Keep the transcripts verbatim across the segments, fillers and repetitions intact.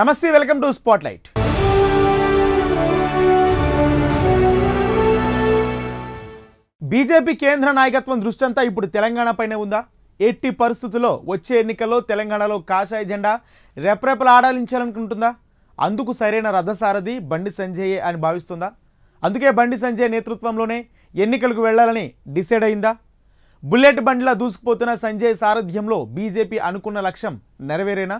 నమస్తే, welcome to spotlight. BJP కేంద్ర నాయకత్వం దృష్టి అంతా ఇప్పుడు తెలంగాణ పైనే ఉందా? ఎట్టి పరిస్థితుల్లో వచ్చే ఎన్నికల్లో తెలంగాణలో కాషాయ జెండా రెపరెపలు ఆడాలించాలనుకుంటుందా? అందుకు సరైన రథసారథి బండి సంజయ్ అని భావిస్తుందా? అందుకే బండి సంజయ్ నేతృత్వంలోనే ఎన్నికలకు వెళ్లాలని డిసైడ్ అయిందా? బుల్లెట్ బండిలా దూసుకుపోతున్న సంజయ్ సారథ్యంలో బీజేపీ అనుకున్న లక్ష్యం నెరవేరేనా?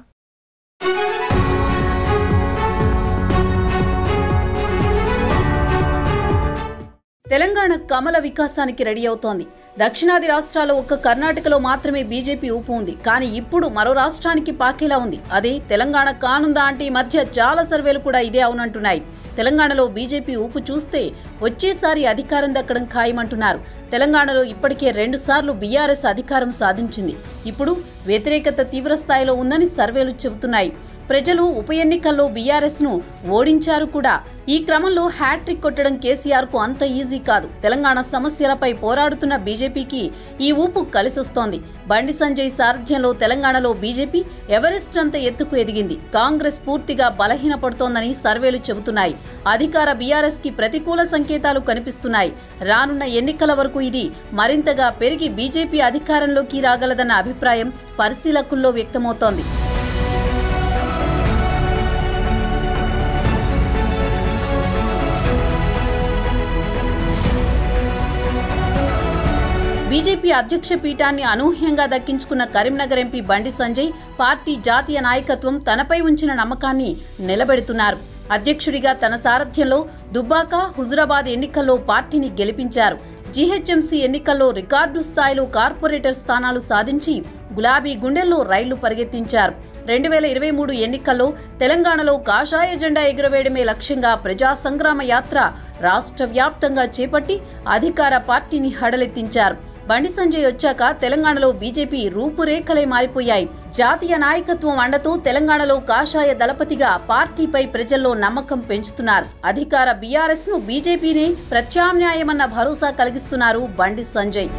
తెలంగాణ కమల వికాసానికి రెడీ అవుతోంది. దక్షిణాది రాష్ట్రాల్లో ఒక్క కర్ణాటకలో మాత్రమే బీజేపీ ఊపు ఉంది. కానీ ఇప్పుడు మరో రాష్ట్రానికి పాకేలా ఉంది. అదే తెలంగాణ కానుందా అంటే ఈ మధ్య చాలా సర్వేలు కూడా ఇదే అవునంటున్నాయి. తెలంగాణలో బీజేపీ ఊపు చూస్తే వచ్చేసారి అధికారం దక్కడం ఖాయమంటున్నారు. తెలంగాణలో ఇప్పటికే రెండు సార్లు బీఆర్ఎస్ అధికారం సాధించింది. ఇప్పుడు వ్యతిరేకత తీవ్రస్థాయిలో ఉందని సర్వేలు చెబుతున్నాయి. ప్రజలు ఉప ఎన్నికల్లో బీఆర్ఎస్ ను ఓడించారు కూడా. ఈ క్రమంలో హ్యాట్రిక్ కొట్టడం కేసీఆర్ కు అంత ఈజీ కాదు. తెలంగాణ సమస్యలపై పోరాడుతున్న బీజేపీకి ఈ ఊపు కలిసొస్తోంది. బండి సంజయ్ సారథ్యంలో తెలంగాణలో బీజేపీ ఎవరెస్ట్ అంత ఎత్తుకు ఎదిగింది. కాంగ్రెస్ పూర్తిగా బలహీనపడుతోందని సర్వేలు చెబుతున్నాయి. అధికార బీఆర్ఎస్ కి ప్రతికూల సంకేతాలు కనిపిస్తున్నాయి. రానున్న ఎన్నికల వరకు ఇది మరింతగా పెరిగి బీజేపీ అధికారంలోకి రాగలదన్న అభిప్రాయం పరిశీలకుల్లో వ్యక్తమవుతోంది. బీజేపీ అధ్యక్ష పీఠాన్ని అనూహ్యంగా దక్కించుకున్న కరీంనగర్ ఎంపీ బండి సంజయ్ పార్టీ జాతీయ నాయకత్వం తనపై ఉంచిన నమ్మకాన్ని నిలబెడుతున్నారు. అధ్యక్షుడిగా తన సారథ్యంలో దుబ్బాక, హుజురాబాద్ ఎన్నికల్లో పార్టీని గెలిపించారు. జీహెచ్ఎంసీ ఎన్నికల్లో రికార్డు స్థాయిలో కార్పొరేటర్ స్థానాలు సాధించి గులాబీ గుండెల్లో రైళ్లు పరిగెత్తించారు. రెండు వేల ఇరవై మూడు ఎన్నికల్లో తెలంగాణలో కాషాయ జెండా ఎగురవేయడమే లక్ష్యంగా ప్రజా సంగ్రామ యాత్ర రాష్ట్ర వ్యాప్తంగా చేపట్టి అధికార పార్టీని హడలెత్తించారు. బండి సంజయ్ వచ్చాక తెలంగాణలో బీజేపీ రూపురేఖలే మారిపోయాయి. జాతీయ నాయకత్వం అండతో తెలంగాణలో కాషాయ దళపతిగా పార్టీపై ప్రజల్లో నమ్మకం పెంచుతున్నారు. అధికార బీఆర్ఎస్ ను బీజేపీనే ప్రత్యామ్నాయమన్న భరోసా కలిగిస్తున్నారు బండి సంజయ్.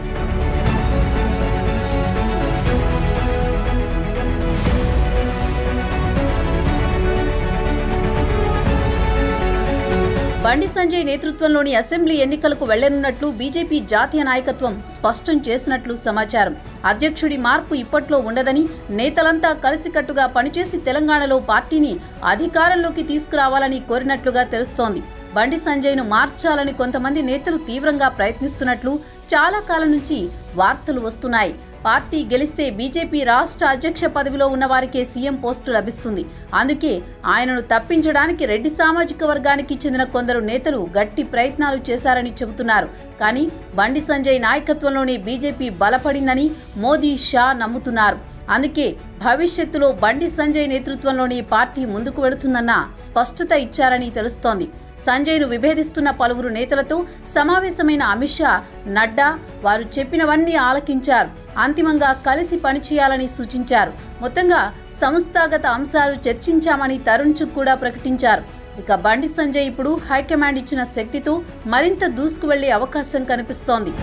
బండి సంజయ్ నేతృత్వంలోని అసెంబ్లీ ఎన్నికలకు వెళ్లనున్నట్లు బీజేపీ జాతీయ నాయకత్వం స్పష్టం చేసినట్లు సమాచారం. అధ్యక్షుడి మార్పు ఇప్పట్లో ఉండదని, నేతలంతా కలిసికట్టుగా పనిచేసి తెలంగాణలో పార్టీని అధికారంలోకి తీసుకురావాలని కోరినట్లుగా తెలుస్తోంది. బండి సంజయ్ ను మార్చాలని కొంతమంది నేతలు తీవ్రంగా ప్రయత్నిస్తున్నట్లు చాలా కాలం నుంచి వార్తలు వస్తున్నాయి. పార్టీ గెలిస్తే బీజేపీ రాష్ట్ర అధ్యక్ష పదవిలో ఉన్న వారికే సీఎం పోస్టు లభిస్తుంది. అందుకే ఆయనను తప్పించడానికి రెడ్డి సామాజిక వర్గానికి చెందిన కొందరు నేతలు గట్టి ప్రయత్నాలు చేశారని చెబుతున్నారు. కానీ బండి సంజయ్ నాయకత్వంలోనే బీజేపీ బలపడిందని మోదీ, షా నమ్ముతున్నారు. అందుకే భవిష్యత్తులో బండి సంజయ్ నేతృత్వంలోని పార్టీ ముందుకు వెళుతుందన్న స్పష్టత ఇచ్చారని తెలుస్తోంది. సంజయ్ను విభేదిస్తున్న పలువురు నేతలతో సమావేశమైన అమిత్ షా, నడ్డా వారు చెప్పినవన్నీ ఆలకించారు. అంతిమంగా కలిసి పనిచేయాలని సూచించారు. మొత్తంగా సంస్థాగత అంశాలు చర్చించామని తరుణ్ చుక్ కూడా ప్రకటించారు. ఇక బండి సంజయ్ ఇప్పుడు హైకమాండ్ ఇచ్చిన శక్తితో మరింత దూసుకు వెళ్లే అవకాశం కనిపిస్తోంది.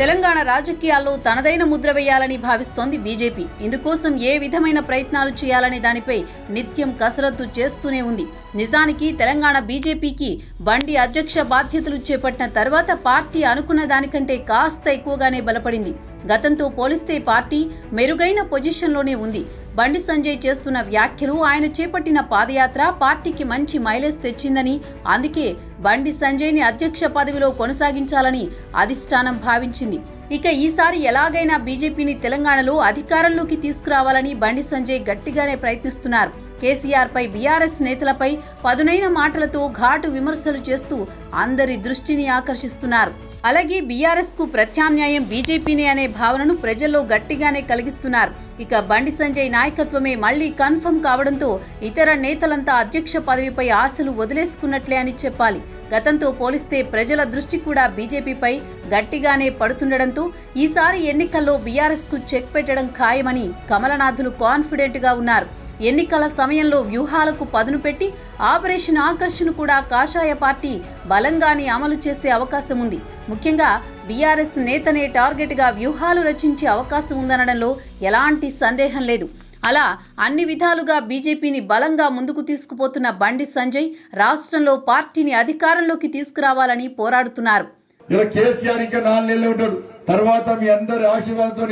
తెలంగాణ రాజకీయాల్లో తనదైన ముద్ర వేయాలని భావిస్తోంది బీజేపీ. ఇందుకోసం ఏ విధమైన ప్రయత్నాలు చేయాలనే దానిపై నిత్యం కసరత్తు చేస్తూనే ఉంది. నిజానికి తెలంగాణ బీజేపీకి బండి అధ్యక్ష బాధ్యతలు చేపట్టిన తర్వాత పార్టీ అనుకున్న దానికంటే కాస్త ఎక్కువగానే బలపడింది. గతంతో పోలిస్తే పార్టీ మెరుగైన పొజిషన్లోనే ఉంది. బండి సంజయ్ చేస్తున్న వ్యాఖ్యలు, ఆయన చేపట్టిన పాదయాత్ర పార్టీకి మంచి మైలేజ్ తెచ్చిందని, అందుకే బండి సంజయ్ని అధ్యక్ష పదవిలో కొనసాగించాలని అధిష్టానం భావించింది. ఇక ఈసారి ఎలాగైనా బీజేపీని తెలంగాణలో అధికారంలోకి తీసుకురావాలని బండి సంజయ్ గట్టిగానే ప్రయత్నిస్తున్నారు. కేసీఆర్ పై, బీఆర్ఎస్ నేతలపై పదునైన మాటలతో ఘాటు విమర్శలు చేస్తూ అందరి దృష్టిని ఆకర్షిస్తున్నారు. అలాగే బీఆర్ఎస్ కు ప్రత్యామ్నాయం బీజేపీనే అనే భావనను ప్రజల్లో గట్టిగానే కలిగిస్తున్నారు. ఇక బండి సంజయ్ నాయకత్వమే మళ్ళీ కన్ఫర్మ్ కావడంతో ఇతర నేతలంతా అధ్యక్ష పదవిపై ఆశలు వదిలేసుకున్నట్లే అని చెప్పాలి. గతంతో పోలిస్తే ప్రజల దృష్టి కూడా బీజేపీపై గట్టిగానే పడుతుండడంతో ఈసారి ఎన్నికల్లో బీఆర్ఎస్ కు చెక్ పెట్టడం ఖాయమని కమలనాథులు కాన్ఫిడెంట్ గా ఉన్నారు. ఎన్నికల సమయంలో వ్యూహాలకు పదును పెట్టి ఆపరేషన్ ఆకర్షణ కూడా కాషాయ పార్టీ బలంగానే అమలు చేసే అవకాశం ఉంది. ముఖ్యంగా బీఆర్ఎస్ నేతనే టార్గెట్గా వ్యూహాలు రచించే అవకాశం ఉందనడంలో ఎలాంటి సందేహం లేదు. అలా అన్ని విధాలుగా బీజేపీని బలంగా ముందుకు తీసుకుపోతున్న బండి సంజయ్ రాష్ట్రంలో పార్టీని అధికారంలోకి తీసుకురావాలని పోరాడుతున్నారు. తర్వాత మీ అందరి ఆశీర్వాదంతో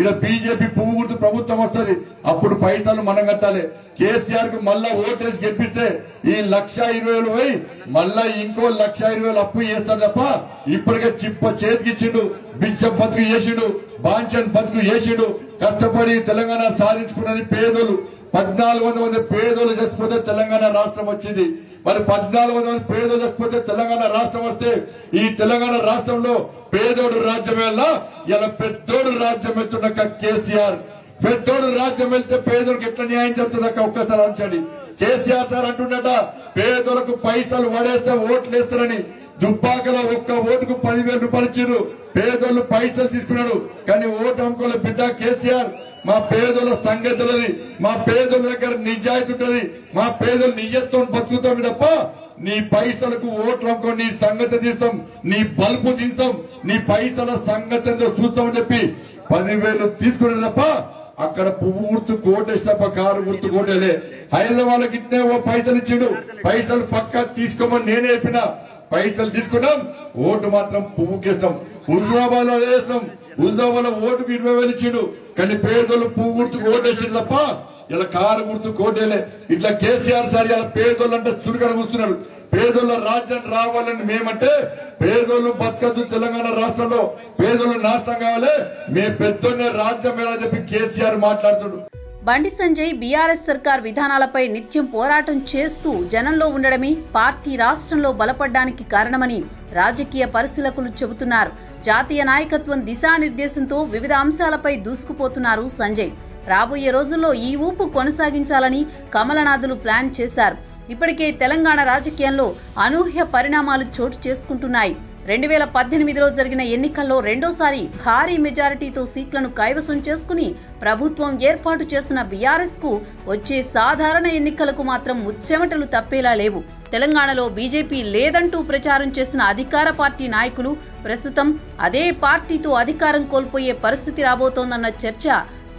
ఇలా బీజేపీ పువ్వు గుర్తు ప్రభుత్వం వస్తుంది. అప్పుడు పైసలు మనం కట్టాలి. కేసీఆర్ కు మళ్ళా ఓటేసి గెలిపిస్తే ఈ లక్ష ఇరవై వేలు పోయి మళ్ళా ఇంకో లక్ష ఇరవై వేలు అప్పు చేస్తాడు తప్ప, ఇప్పటికే చిప్ప చేతికిచ్చిండు, బిచ్చం బతుకు చేసిండు, బాంఛన్ బతుకు చేసిండు, కష్టపడి తెలంగాణ సాధించుకున్నది పేదోళ్ళు. పద్నాలుగు వందల మంది పేదోళ్ళు చచ్చిపోతే తెలంగాణ రాష్ట్రం వచ్చింది. మరి పద్నాలుగు వందల మంది పేదోళ్ళు చచ్చిపోతే తెలంగాణ రాష్ట్రం వస్తే ఈ తెలంగాణ రాష్ట్రంలో పేదోడు రాజ్యం వెళ్ళా ఇలా పెద్దోడు రాజ్యం వెళ్తున్న కేసీఆర్. పెద్దోడు రాజ్యం వెళ్తే పేదోడికి ఎట్లా న్యాయం చెప్తుందక్క ఒక్కసారి అంచండి. కేసీఆర్ సార్ అంటుండట పేదోళ్లకు పైసలు వాడేస్తే ఓట్లు వేస్తారని. దుబ్బాకలో ఒక్క ఓటుకు పదివేల రూపాయలు ఇచ్చిండ్రు, పేదోళ్లు పైసలు తీసుకున్నాడు. కానీ ఓటు అమ్ముకోలే బిడ్డ కేసీఆర్. మా పేదోళ్ళ సంగతులని, మా పేదోళ్ళ దగ్గర నిజాయితీ ఉంటది, మా పేదోళ్ళు నిజంతో బతుకుతాం తప్ప నీ పైసలకు ఓట్లు అమ్ముకో, నీ సంగతి తీస్తాం, నీ బల్పు తీస్తాం, నీ పైసల సంగతి చూస్తామని చెప్పి పదివేలు తీసుకునే తప్ప అక్కడ పువ్వు గుర్తు కోటేసి తప్ప కారు గుర్తు కోటేలే. హైదరాబాద్ కిట్నే ఓ పైసలు ఇచ్చిండు, పైసలు పక్కా తీసుకోమని నేనే చెప్పిన. పైసలు తీసుకున్నాం, ఓటు మాత్రం పువ్వుకేస్తాం. హుజరాబాద్ లో వేస్తాం, హుజరాబాద్ లో ఓటుకు ఇరవై వేలు ఇచ్చిండు, కానీ పేదోళ్ళు పువ్వు గుర్తుకు ఓటేసిండు తప్ప ఇలా కారు గుర్తు కోటేలే. ఇట్లా కేసీఆర్ సార్ ఇలా పేదోళ్ళు అంటే చురుకన కూర్చున్నాడు. పేదోళ్ళ రాజ్యాన్ని రావాలని మేమంటే పేదోళ్ళు బతకద్దు తెలంగాణ రాష్ట్రంలో, పేదోళ్ళు నాశనం కావాలి, మే పెద్దోళ్ళ రాజ్యం ఎలా చెప్పి కేసీఆర్ మాట్లాడుతుడు. బండి సంజయ్ బీఆర్ఎస్ సర్కార్ విధానాలపై నిత్యం పోరాటం చేస్తూ జనంలో ఉండడమే పార్టీ రాష్ట్రంలో బలపడడానికి కారణమని రాజకీయ పరిశీలకులు చెబుతున్నారు. జాతీయ నాయకత్వం దిశానిర్దేశంతో వివిధ అంశాలపై దూసుకుపోతున్నారు సంజయ్. రాబోయే రోజుల్లో ఈ ఊపు కొనసాగించాలని కమలనాథులు ప్లాన్ చేశారు. ఇప్పటికే తెలంగాణ రాజకీయంలో అనూహ్య పరిణామాలు చోటు చేసుకుంటున్నాయి. రెండు వేల పద్దెనిమిదిలో జరిగిన ఎన్నికల్లో రెండోసారి భారీ మెజారిటీతో సీట్లను కైవసం చేసుకుని ప్రభుత్వం ఏర్పాటు చేసిన బీఆర్ఎస్ కు వచ్చే సాధారణ ఎన్నికలకు మాత్రం ముచ్చెమటలు తప్పేలా లేవు. తెలంగాణలో బీజేపీ లేదంటూ ప్రచారం చేసిన అధికార పార్టీ నాయకులు ప్రస్తుతం అదే పార్టీతో అధికారం కోల్పోయే పరిస్థితి రాబోతోందన్న చర్చ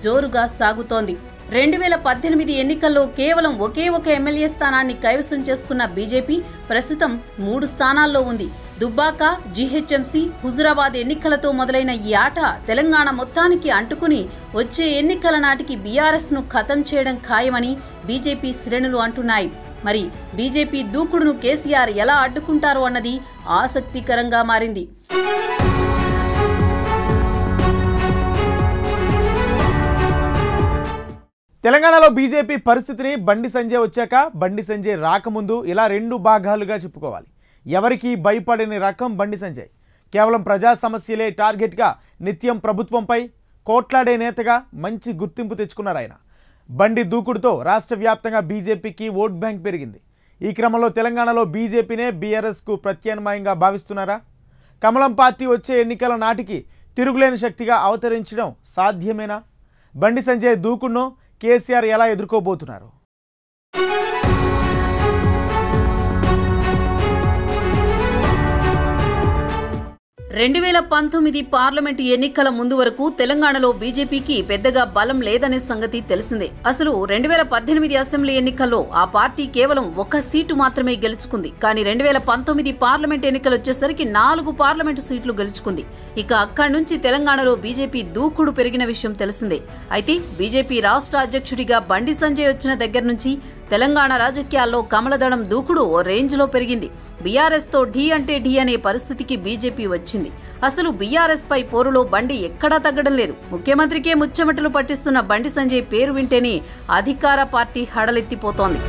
జోరుగా సాగుతోంది. రెండు వేల పద్దెనిమిది ఎన్నికల్లో కేవలం ఒకే ఒక ఎమ్మెల్యే స్థానాన్ని కైవసం చేసుకున్న బీజేపీ ప్రస్తుతం మూడు స్థానాల్లో ఉంది. దుబ్బాక, జీహెచ్ఎంసీ, హుజురాబాద్ ఎన్నికలతో మొదలైన ఈ ఆట తెలంగాణ మొత్తానికి అంటుకుని వచ్చే ఎన్నికల నాటికి బీఆర్ఎస్ను ఖతం చేయడం ఖాయమని బీజేపీ శ్రేణులు అంటున్నాయి. మరి బీజేపీ దూకుడును కేసీఆర్ ఎలా అడ్డుకుంటారు అన్నది ఆసక్తికరంగా మారింది. తెలంగాణలో బీజేపీ పరిస్థితిని బండి సంజయ్ వచ్చాక, బండి సంజయ్ రాకముందు ఇలా రెండు భాగాలుగా చెప్పుకోవాలి. ఎవరికి భయపడని రకం బండి సంజయ్. కేవలం ప్రజా సమస్యలే టార్గెట్గా నిత్యం ప్రభుత్వంపై కోట్లాడే నేతగా మంచి గుర్తింపు తెచ్చుకున్నారు ఆయన. బండి దూకుడుతో రాష్ట్ర వ్యాప్తంగా బీజేపీకి ఓట్ బ్యాంక్ పెరిగింది. ఈ క్రమంలో తెలంగాణలో బీజేపీనే బీఆర్ఎస్కు ప్రత్యామ్నాయంగా భావిస్తున్నారా? కమలం పార్టీ వచ్చే ఎన్నికల నాటికి తిరుగులేని శక్తిగా అవతరించడం సాధ్యమేనా? బండి సంజయ్ దూకుడును కేసీఆర్ ఎలా ఎదుర్కోబోతున్నారు? రెండు వేల పంతొమ్మిది పార్లమెంటు ఎన్నికల ముందు వరకు తెలంగాణలో బీజేపీకి పెద్దగా బలం లేదనే సంగతి తెలిసిందే. అసలు రెండు వేల పద్దెనిమిది అసెంబ్లీ ఎన్నికల్లో ఆ పార్టీ కేవలం ఒక సీటు మాత్రమే గెలుచుకుంది. కానీ రెండు వేల పంతొమ్మిది పార్లమెంట్ ఎన్నికలు వచ్చేసరికి నాలుగు పార్లమెంటు సీట్లు గెలుచుకుంది. ఇక అక్కడి నుంచి తెలంగాణలో బీజేపీ దూకుడు పెరిగిన విషయం తెలిసిందే. అయితే బీజేపీ రాష్ట్ర అధ్యక్షుడిగా బండి సంజయ్ వచ్చిన దగ్గర నుంచి తెలంగాణ రాజకీయాల్లో కమలదళం దూకుడు ఓ రేంజ్లో పెరిగింది. బీఆర్ఎస్తో ఢీ అంటే ఢీ అనే పరిస్థితికి బీజేపీ వచ్చింది. అసలు బీఆర్ఎస్పై పోరులో బండి ఎక్కడా తగ్గడం లేదు. ముఖ్యమంత్రికే ముచ్చెమటలు పట్టిస్తున్న బండి సంజయ్ పేరు వింటేనే అధికార పార్టీ హడలెత్తిపోతోంది.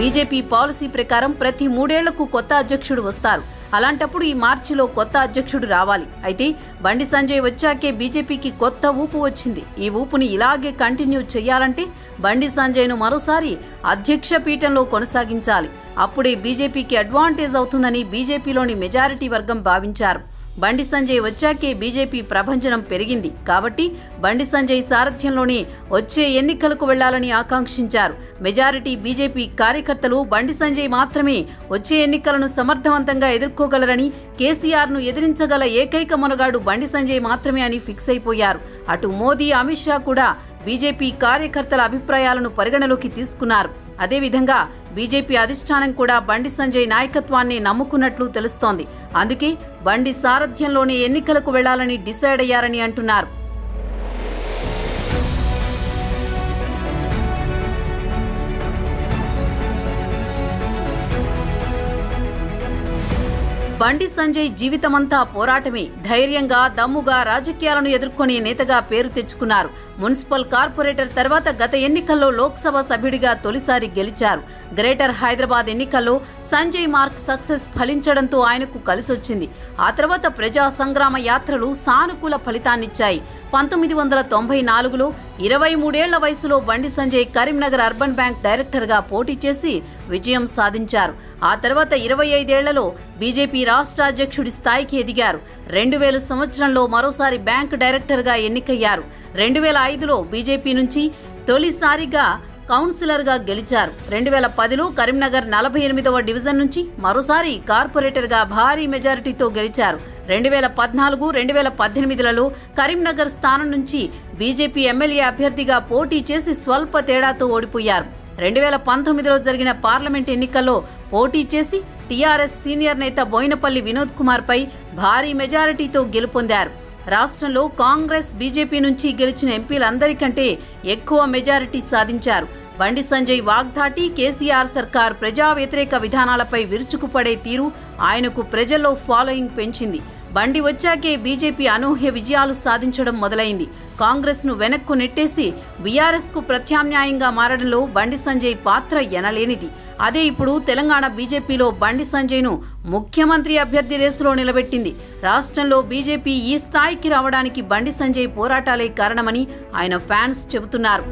బీజేపీ పాలసీ ప్రకారం ప్రతి మూడేళ్లకు కొత్త అధ్యక్షుడు వస్తారు. అలాంటప్పుడు ఈ మార్చిలో కొత్త అధ్యక్షుడు రావాలి. అయితే బండి సంజయ్ వచ్చాకే బీజేపీకి కొత్త ఊపు వచ్చింది. ఈ ఊపుని ఇలాగే కంటిన్యూ చేయాలంటే బండి సంజయ్ను మరోసారి అధ్యక్ష పీఠంలో కొనసాగించాలి. అప్పుడే బీజేపీకి అడ్వాంటేజ్ అవుతుందని బీజేపీలోని మెజారిటీ వర్గం భావించారు. బండి సంజయ్ వచ్చాకే బీజేపీ ప్రభంజనం పెరిగింది. కాబట్టి బండి సంజయ్ సారథ్యంలోనే వచ్చే ఎన్నికలకు వెళ్లాలని ఆకాంక్షించారు. మెజారిటీ బీజేపీ కార్యకర్తలు బండి సంజయ్ మాత్రమే వచ్చే ఎన్నికలను సమర్థవంతంగా ఎదుర్కోగలరని, కేసీఆర్ను ఎదిరించగల ఏకైక మునగాడు బండి సంజయ్ మాత్రమే అని ఫిక్స్ అయిపోయారు. అటు మోదీ, అమిత్ షా కూడా బీజేపీ కార్యకర్తల అభిప్రాయాలను పరిగణలోకి తీసుకున్నారు. అదేవిధంగా బీజేపీ అధిష్టానం కూడా బండి సంజయ్ నాయకత్వాన్ని నమ్ముకున్నట్లు తెలుస్తోంది. అందుకే బండి సారథ్యంలోనే ఎన్నికలకు వెళ్లాలని డిసైడ్ అయ్యారని అంటున్నారు. బండి సంజయ్ జీవితమంతా పోరాటమే. ధైర్యంగా, దమ్ముగా రాజకీయాలను ఎదుర్కొనే నేతగా పేరు తెచ్చుకున్నారు. మున్సిపల్ కార్పొరేటర్ తర్వాత గత ఎన్నికల్లో లోక్సభ సభ్యుడిగా తొలిసారి గెలిచారు. గ్రేటర్ హైదరాబాద్ ఎన్నికల్లో సంజయ్ మార్క్ సక్సెస్ ఫలించడంతో ఆయనకు కలిసొచ్చింది. ఆ తర్వాత ప్రజా సంగ్రామ యాత్రలు సానుకూల ఫలితాన్నిచ్చాయి. పంతొమ్మిది వందల తొంభై నాలుగులో ఇరవై మూడేళ్ల వయసులో బండి సంజయ్ కరీంనగర్ అర్బన్ బ్యాంక్ డైరెక్టర్గా పోటీ చేసి విజయం సాధించారు. ఆ తర్వాత ఇరవై ఐదేళ్లలో బీజేపీ రాష్ట్ర అధ్యక్షుడి స్థాయికి ఎదిగారు. రెండు వేల సంవత్సరంలో మరోసారి బ్యాంక్ డైరెక్టర్గా ఎన్నికయ్యారు. రెండు వేల ఐదులో బీజేపీ నుంచి తొలిసారిగా కౌన్సిలర్గా గెలిచారు. రెండు వేల పదిలో కరీంనగర్ నలభై ఎనిమిదవ డివిజన్ నుంచి మరోసారి కార్పొరేటర్గా భారీ మెజారిటీతో గెలిచారు. రెండు వేల పద్నాలుగు రెండు వేల పద్దెనిమిదిలలో కరీంనగర్ స్థానం నుంచి బీజేపీ ఎమ్మెల్యే అభ్యర్థిగా పోటీ చేసి స్వల్ప తేడాతో ఓడిపోయారు. రెండు వేల పంతొమ్మిదిలో జరిగిన పార్లమెంట్ ఎన్నికల్లో పోటీ చేసి టీఆర్ఎస్ సీనియర్ నేత బోయినపల్లి వినోద్ కుమార్పై భారీ మెజారిటీతో గెలుపొందారు. రాష్ట్రంలో కాంగ్రెస్, బీజేపీ నుంచి గెలిచిన ఎంపీలందరికంటే ఎక్కువ మెజారిటీ సాధించారు. బండి సంజయ్ వాగ్దాటి, కేసీఆర్ సర్కార్ ప్రజా వ్యతిరేక విధానాలపై విరుచుకుపడే తీరు ఆయనకు ప్రజల్లో ఫాలోయింగ్ పెంచింది. బండి వచ్చాకే బీజేపీ అనూహ్య విజయాలు సాధించడం మొదలైంది. కాంగ్రెస్ను వెనక్కు నెట్టేసి బీఆర్ఎస్కు ప్రత్యామ్నాయంగా మారడంలో బండి సంజయ్ పాత్ర ఎనలేనిది. అదే ఇప్పుడు తెలంగాణ బీజేపీలో బండి సంజయ్ను ముఖ్యమంత్రి అభ్యర్థి రేసులో నిలబెట్టింది. రాష్ట్రంలో బీజేపీ ఈ స్థాయికి రావడానికి బండి సంజయ్ పోరాటాలే కారణమని ఆయన ఫ్యాన్స్ చెబుతున్నారు.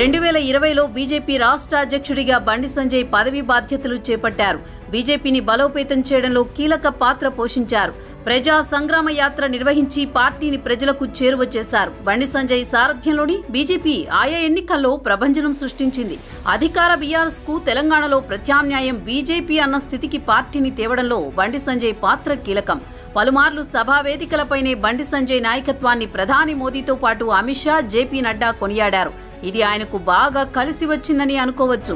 రెండు వేల ఇరవైలో బీజేపీ రాష్ట్ర అధ్యక్షుడిగా బండి సంజయ్ పదవి బాధ్యతలు చేపట్టారు. బీజేపీని బలోపేతం చేయడంలో కీలక పాత్ర పోషించారు. ప్రజా సంగ్రామ యాత్ర నిర్వహించి పార్టీని ప్రజలకు చేరువ చేశారు. బండి సంజయ్ సారథ్యంలోని బీజేపీ ఆయా ఎన్నికల్లో ప్రభంజనం సృష్టించింది. అధికార బీఆర్ఎస్ కు తెలంగాణలో ప్రత్యామ్నాయం బీజేపీ అన్న స్థితికి పార్టీని తేవడంలో బండి సంజయ్ పాత్ర కీలకం. పలుమార్లు సభా వేదికలపైనే బండి సంజయ్ నాయకత్వాన్ని ప్రధాని మోదీతో పాటు అమిత్ షా, జేపీ నడ్డా కొనియాడారు. ఇది ఆయనకు బాగా కలిసి వచ్చిందని అనుకోవచ్చు.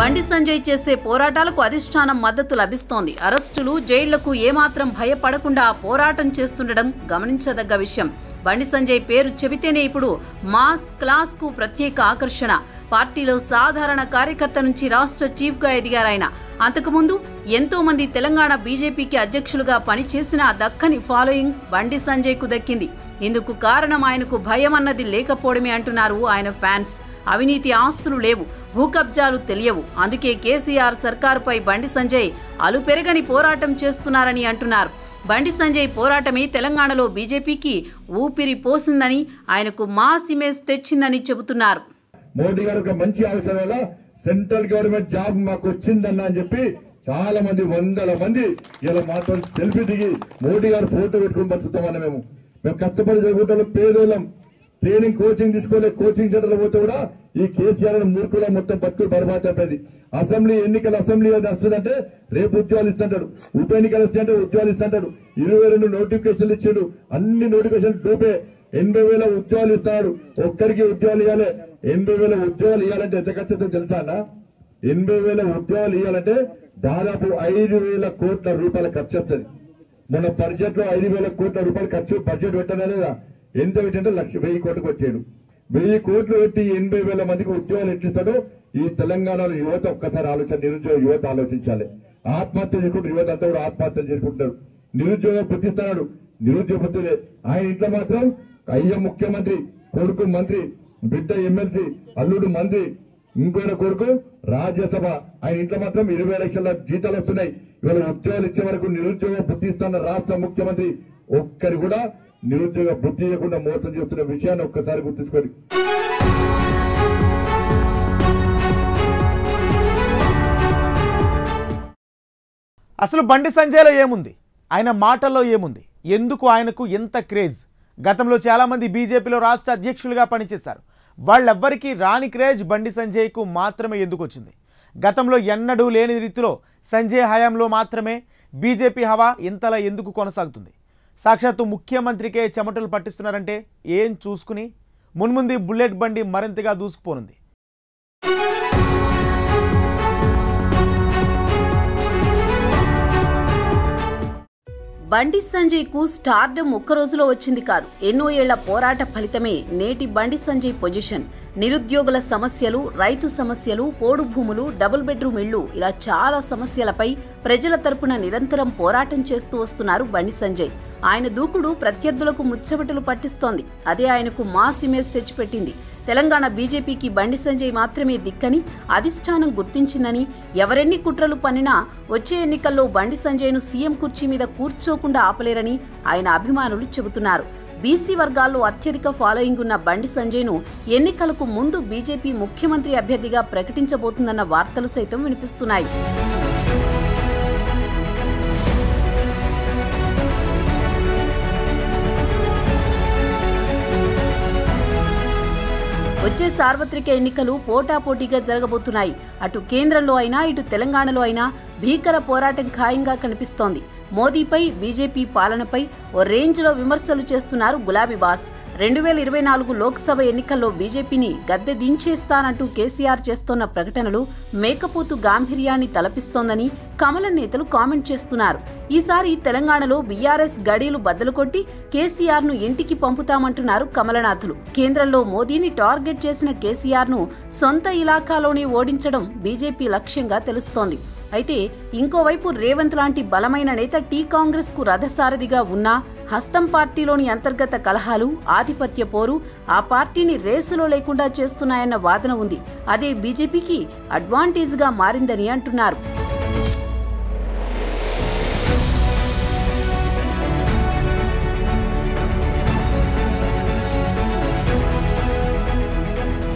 బండి సంజయ్ చేసే పోరాటాలకు అధిష్టానం మద్దతు లభిస్తోంది. అరెస్టులు, జైళ్లకు ఏమాత్రం భయపడకుండా పోరాటం చేస్తుండడం గమనించదగ్గ విషయం. బండి సంజయ్ పేరు చెబితేనే ఇప్పుడు మాస్ క్లాస్ కు ప్రత్యేక ఆకర్షణ. పార్టీలో సాధారణ కార్యకర్త నుంచి రాష్ట్ర చీఫ్ గా ఎదిగారాయన. అంతకుముందు ఎంతో మంది తెలంగాణ బీజేపీకి అధ్యక్షులుగా పనిచేసిన దక్కని ఫాలోయింగ్ బండి సంజయ్ కు దక్కింది. ఇందుకు కారణం ఆయనకు భయం అన్నది లేకపోవడమే అంటున్నారు ఆయన ఫ్యాన్స్. అవినీతి, ఆస్తులు లేవు, భూకబ్జాలు తెలియవు. అందుకే కేసీఆర్ సర్కారుపై బండి సంజయ్ అలుపెరగని పోరాటం చేస్తున్నారని అంటున్నారు. బండి సంజయ్ పోరాటమే తెలంగాణలో బీజేపీకి ఊపిరి పోసిందని, ఆయనకు మాస్ ఇమేజ్ తెచ్చిందని చెబుతున్నారు. మోడీ గారు ఒక మంచి ఆలోచన వల్ల సెంట్రల్ గవర్నమెంట్ జాబ్ మాకు వచ్చిందన్న అని చెప్పి చాలా మంది, వందల మంది ఇలా మాత్రం సెల్ఫీ దిగి మోడీ గారు ఫోటో పెట్టుకుని బతుకుతామన్న. మేము మేము కష్టపడి చదువుకుంటాం, పేదోళ్ళం, ట్రైనింగ్ కోచింగ్ తీసుకోలే, కోచింగ్ సెంటర్లో పోతే కూడా ఈ కేసీఆర్ మూర్ఖుల మొత్తం బతుకు బర్బాద్ అయిపోయింది. అసెంబ్లీ ఎన్నికలు, అసెంబ్లీ వస్తుందంటే రేపు ఉద్యోగాలు ఇస్తుంటాడు, ఉప ఎన్నికలు వస్తాయంటే ఉద్యోగాలు ఇస్తుంటాడు. ఇరవై రెండు నోటిఫికేషన్లు ఇచ్చాడు, అన్ని నోటిఫికేషన్ డూపే. ఎనభై వేల ఉద్యోగాలు ఇస్తున్నాడు, ఒక్కరికి ఉద్యోగాలు ఇవ్వాలి. ఎనభై వేల ఉద్యోగాలు ఇవ్వాలంటే ఎంత ఖచ్చితంగా తెలుసా అన్న? ఎనభై వేల ఉద్యోగాలు ఇవ్వాలంటే దాదాపు ఐదు వేల కోట్ల రూపాయల ఖర్చు వస్తుంది. మన బడ్జెట్ లో ఐదు వేల కోట్ల రూపాయలు ఖర్చు బడ్జెట్ పెట్టానే, ఎంత ఏంటంటే లక్ష వెయ్యి కోట్లు పెట్టాడు. వెయ్యి కోట్లు పెట్టి ఎనభై వేల మందికి ఉద్యోగాలు ఇస్తాడో ఈ తెలంగాణలో యువత ఒక్కసారి ఆలోచన నిరుద్యోగ యువత ఆలోచించాలి. ఆత్మహత్య చేసుకుంటారు యువత అంతా కూడా ఆత్మహత్యలు చేసుకుంటారు. నిరుద్యోగం పుట్టిస్తున్నాడు నిరుద్యోగ భృతులే. ఆయన ఇంట్లో మాత్రం అయ్య ముఖ్యమంత్రి, కొడుకు మంత్రి, బిడ్డ ఎమ్మెల్సీ, అల్లుడు మంత్రి, ఇంకొక కొడుకు రాజ్యసభ. ఆయన ఇంట్లో మాత్రం ఇరవై లక్షల జీతాలు వస్తున్నాయి. ఇవాళ ఉద్యోగాలు ఇచ్చే వరకు నిరుద్యోగం బుద్ధిస్తున్న రాష్ట్ర ముఖ్యమంత్రి ఒక్కరు కూడా నిరుద్యోగ బుద్ధి లేకుండా మోసం చేస్తున్న విషయాన్ని ఒక్కసారి గుర్తుంచుకోండి. అసలు బండి సంజయ్లో ఏముంది, ఆయన మాటల్లో ఏముంది, ఎందుకు ఆయనకు ఎంత క్రేజ్? గతంలో చాలామంది బీజేపీలో రాష్ట్ర అధ్యక్షులుగా పనిచేశారు. వాళ్ళెవ్వరికీ రాని క్రేజ్ బండి సంజయ్కు మాత్రమే ఎందుకు వచ్చింది? గతంలో ఎన్నడూ లేని రీతిలో సంజయ్ హయాంలో మాత్రమే బీజేపీ హవా ఇంతలా ఎందుకు కొనసాగుతుంది? సాక్షాత్తు ముఖ్యమంత్రికే చెమటలు పట్టిస్తున్నారంటే ఏం చూసుకుని? మున్ముందు బుల్లెట్ బండి మరింతగా దూసుకుపోనుంది. బండి సంజయ్ కు స్టార్డమ్ ఒక్క రోజులో వచ్చింది కాదు. ఎన్నో ఏళ్ల పోరాట ఫలితమే నేటి బండి సంజయ్ పొజిషన్. నిరుద్యోగుల సమస్యలు, రైతు సమస్యలు, పోడు భూములు, డబుల్ బెడ్రూమ్ ఇళ్లు, ఇలా చాలా సమస్యలపై ప్రజల తరపున నిరంతరం పోరాటం చేస్తూ వస్తున్నారు బండి సంజయ్. ఆయన దూకుడు ప్రత్యర్థులకు ముచ్చమటలు పట్టిస్తోంది. అదే ఆయనకు మాస్ ఇమేజ్ తెచ్చిపెట్టింది. తెలంగాణ బీజేపీకి బండి సంజయ్ మాత్రమే దిక్కని అధిష్టానం గుర్తించిందని, ఎవరెన్ని కుట్రలు పన్నినా వచ్చే ఎన్నికల్లో బండి సంజయ్ను సీఎం కుర్చీ మీద కూర్చోకుండా ఆపలేరని ఆయన అభిమానులు చెబుతున్నారు. బీసీ వర్గాల్లో అత్యధిక ఫాలోయింగ్ ఉన్న బండి సంజయ్ను ఎన్నికలకు ముందు బీజేపీ ముఖ్యమంత్రి అభ్యర్థిగా ప్రకటించబోతుందన్న వార్తలు సైతం వినిపిస్తున్నాయి. వచ్చే సార్వత్రిక ఎన్నికలు పోటాపోటీగా జరగబోతున్నాయి. అటు కేంద్రంలో అయినా ఇటు తెలంగాణలో అయినా భీకర పోరాటం ఖాయంగా కనిపిస్తోంది. మోదీపై, బీజేపీ పాలనపై ఓ రేంజ్లో విమర్శలు చేస్తున్నారు గులాబీ బాస్. రెండు వేల ఇరవై నాలుగు లోక్సభ ఎన్నికల్లో బీజేపీని గద్దె దించేస్తానంటూ కేసీఆర్ చేస్తున్న ప్రకటనలు మేకపోతు గాంభీర్యాన్ని తలపిస్తోందని కమల నేతలు కామెంట్ చేస్తున్నారు. ఈసారి తెలంగాణలో బీఆర్ఎస్ గడీలు బద్దలు కొట్టి కేసీఆర్ ను ఇంటికి పంపుతామంటున్నారు కమలనాథులు. కేంద్రంలో మోదీని టార్గెట్ చేసిన కేసీఆర్ ను సొంత ఇలాఖాలోనే ఓడించడం బీజేపీ లక్ష్యంగా తెలుస్తోంది. అయితే ఇంకోవైపు రేవంత్ లాంటి బలమైన నేత టీ కాంగ్రెస్ కు రథసారథిగా ఉన్నా హస్తం పార్టీలోని అంతర్గత కలహాలు, ఆధిపత్య పోరు ఆ పార్టీని రేసులో లేకుండా చేస్తున్నాయన్న వాదన ఉంది. అదే బీజేపీకి అడ్వాంటేజ్గా మారిందని అంటున్నారు.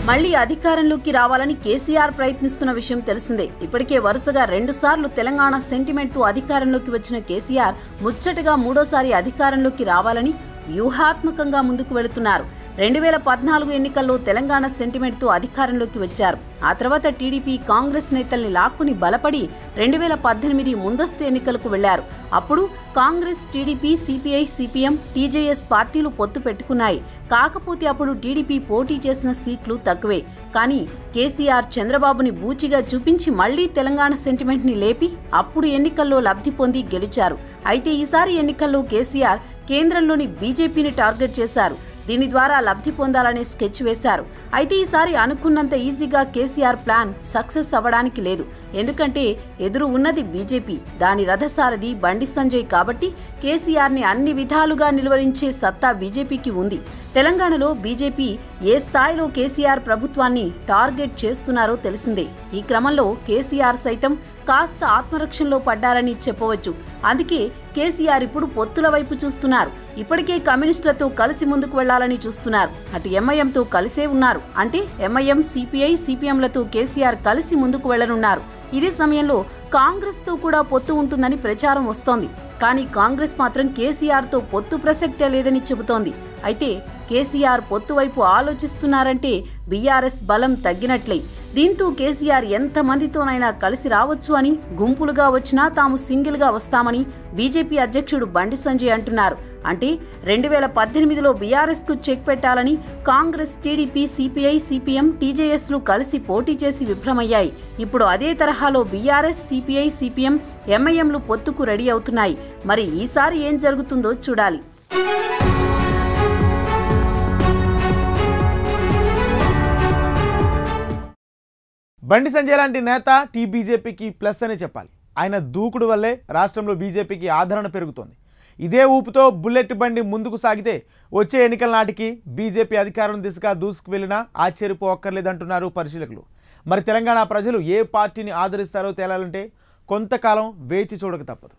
మళ్లీ అధికారంలోకి రావాలని కేసీఆర్ ప్రయత్నిస్తున్న విషయం తెలిసిందే. ఇప్పటికే వరుసగా రెండు సార్లు తెలంగాణ సెంటిమెంట్ తో అధికారంలోకి వచ్చిన కేసీఆర్ ముచ్చటగా మూడోసారి అధికారంలోకి రావాలని వ్యూహాత్మకంగా ముందుకు వెళుతున్నారు. రెండు వేల పద్నాలుగు ఎన్నికల్లో తెలంగాణ సెంటిమెంట్ తో అధికారంలోకి వచ్చారు. ఆ తర్వాత టీడీపీ, కాంగ్రెస్ నేతల్ని లాక్కుని బలపడి రెండు వేల పద్దెనిమిది ముందస్తు ఎన్నికలకు వెళ్లారు. అప్పుడు Congress, TDP, CPI, CPM, TJS పార్టీలు పొత్తు పెట్టుకున్నాయి. కాకపోతే అప్పుడు టీడీపీ పోటీ చేసిన సీట్లు తక్కువే. కానీ కేసీఆర్ చంద్రబాబుని బూచిగా చూపించి మళ్లీ తెలంగాణ సెంటిమెంట్ ని లేపి అప్పుడు ఎన్నికల్లో లబ్ధి పొంది గెలిచారు. అయితే ఈసారి ఎన్నికల్లో కేసీఆర్ కేంద్రంలోని బీజేపీని టార్గెట్ చేశారు. దీని ద్వారా లబ్ధి పొందాలనే స్కెచ్ వేశారు. అయితే ఈసారి అనుకున్నంత ఈజీగా కేసీఆర్ ప్లాన్ సక్సెస్ అవ్వడానికి లేదు. ఎందుకంటే ఎదురు ఉన్నది బీజేపీ, దాని రథసారథి బండి సంజయ్ కాబట్టి కేసీఆర్ని అన్ని విధాలుగా నిలువరించే సత్తా బీజేపీకి ఉంది. తెలంగాణలో బీజేపీ ఏ స్థాయిలో కేసీఆర్ ప్రభుత్వాన్ని టార్గెట్ చేస్తున్నారో తెలిసిందే. ఈ క్రమంలో కేసీఆర్ సైతం కాస్త ఆత్మరక్షణలో పడ్డారని చెప్పవచ్చు. అందుకే కేసీఆర్ ఇప్పుడు పొత్తుల వైపు చూస్తున్నారు. ఇప్పటికే కమ్యూనిస్టులతో కలిసి ముందుకు వెళ్లాలని చూస్తున్నారు. అటు ఎంఐఎంతో కలిసే ఉన్నారు. అంటే ఎంఐఎం, సిపిఐ, సిపిఎంలతో కేసీఆర్ కలిసి ముందుకు వెళ్లనున్నారు. ఇదే సమయంలో కాంగ్రెస్ తో కూడా పొత్తు ఉంటుందని ప్రచారం వస్తోంది. కానీ కాంగ్రెస్ మాత్రం కేసీఆర్ తో పొత్తు ప్రసక్తే లేదని చెబుతోంది. అయితే కేసీఆర్ పొత్తు వైపు ఆలోచిస్తున్నారంటే బీఆర్ఎస్ బలం తగ్గినట్లే. దీంతో కేసీఆర్ ఎంతమందితోనైనా కలిసి రావచ్చు అని, గుంపులుగా వచ్చినా తాము సింగిల్గా వస్తామని బీజేపీ అధ్యక్షుడు బండి సంజయ్ అంటున్నారు. అంటే రెండు వేల పద్దెనిమిదిలో బీఆర్ఎస్కు చెక్ పెట్టాలని కాంగ్రెస్, టీడీపీ, సిపిఐ, సిపిఎం, టీజేఎస్లు కలిసి పోటీ చేసి విఫలమయ్యాయి. ఇప్పుడు అదే తరహాలో బీఆర్ఎస్, సిపిఐ, సిపిఎం, ఎంఐఎంలు పొత్తుకు రెడీ అవుతున్నాయి. మరి ఈసారి ఏం జరుగుతుందో చూడాలి. బండి సంజయ్ లాంటి నేత టీ బీజేపీకి ప్లస్ అనే చెప్పాలి. ఆయన దూకుడు వల్లే రాష్ట్రంలో బీజేపీకి ఆదరణ పెరుగుతోంది. ఇదే ఊపుతో బుల్లెట్ బండి ముందుకు సాగితే వచ్చే ఎన్నికల నాటికి బీజేపీ అధికారం దిశగా దూసుకు వెళ్ళినా ఆశ్చర్యపోక్కర్లేదంటున్నారు పరిశీలకులు. మరి తెలంగాణ ప్రజలు ఏ పార్టీని ఆదరిస్తారో తేలాలంటే కొంతకాలం వేచి చూడక తప్పదు.